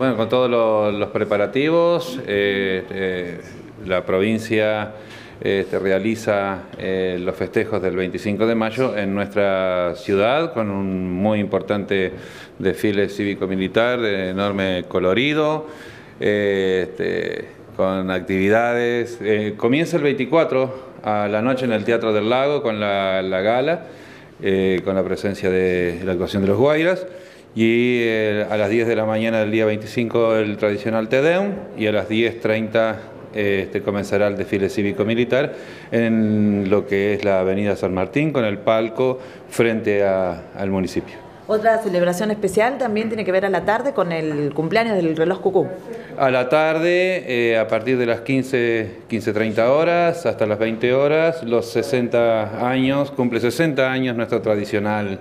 Bueno, con todos los preparativos, la provincia realiza los festejos del 25 de mayo en nuestra ciudad con un muy importante desfile cívico-militar de enorme colorido, con actividades. Comienza el 24 a la noche en el Teatro del Lago con la gala, con la presencia de la actuación de los Guairas, y a las 10 de la mañana del día 25 el tradicional Tedeum, y a las 10:30 comenzará el desfile cívico-militar en lo que es la Avenida San Martín con el palco frente al municipio. Otra celebración especial también tiene que ver a la tarde con el cumpleaños del Reloj Cucú. A la tarde, a partir de las 15:30 horas hasta las 20 horas, los 60 años, cumple 60 años nuestro tradicional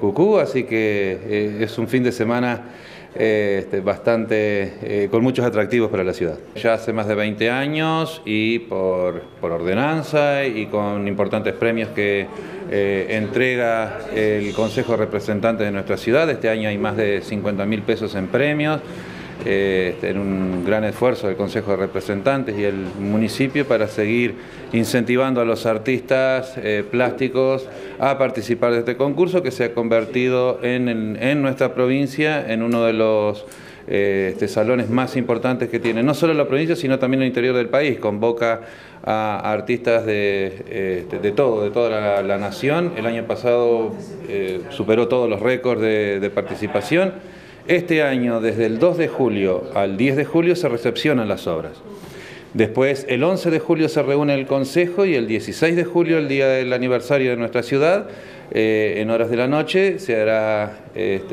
Cucú, así que es un fin de semana bastante, con muchos atractivos para la ciudad. Ya hace más de 20 años y por ordenanza y con importantes premios que entrega el Consejo Representante de nuestra ciudad. Este año hay más de 50.000 pesos en premios, en un gran esfuerzo del Consejo de Representantes y el municipio para seguir incentivando a los artistas plásticos a participar de este concurso que se ha convertido en nuestra provincia en uno de los salones más importantes que tiene, no solo la provincia, sino también el interior del país. Convoca a artistas de toda la nación. El año pasado superó todos los récords de participación. Este año, desde el 2 de julio al 10 de julio, se recepcionan las obras. Después, el 11 de julio se reúne el Consejo y el 16 de julio, el día del aniversario de nuestra ciudad, en horas de la noche, se hará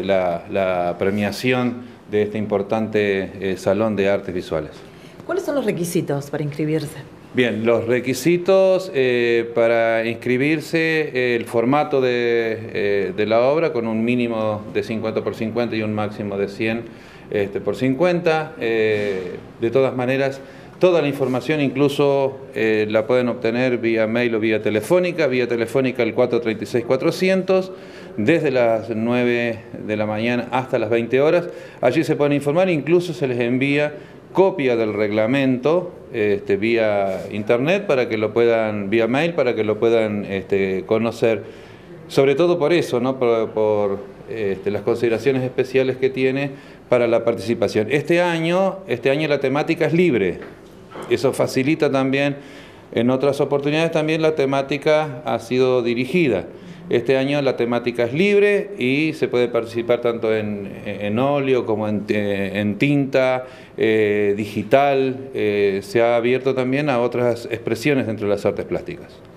la premiación de este importante Salón de Artes Visuales. ¿Cuáles son los requisitos para inscribirse? Bien, los requisitos para inscribirse, el formato de la obra con un mínimo de 50x50 y un máximo de 100x50. De todas maneras, toda la información incluso la pueden obtener vía mail o vía telefónica. Vía telefónica el 436-400, desde las 9 de la mañana hasta las 20 horas. Allí se pueden informar, incluso se les envía copia del reglamento vía internet para que lo puedan, vía mail, para que lo puedan conocer, sobre todo por eso, ¿no? por las consideraciones especiales que tiene para la participación. Este año la temática es libre, eso facilita también. En otras oportunidades también la temática ha sido dirigida. Este año la temática es libre y se puede participar tanto en óleo como en tinta, digital. Se ha abierto también a otras expresiones dentro de las artes plásticas.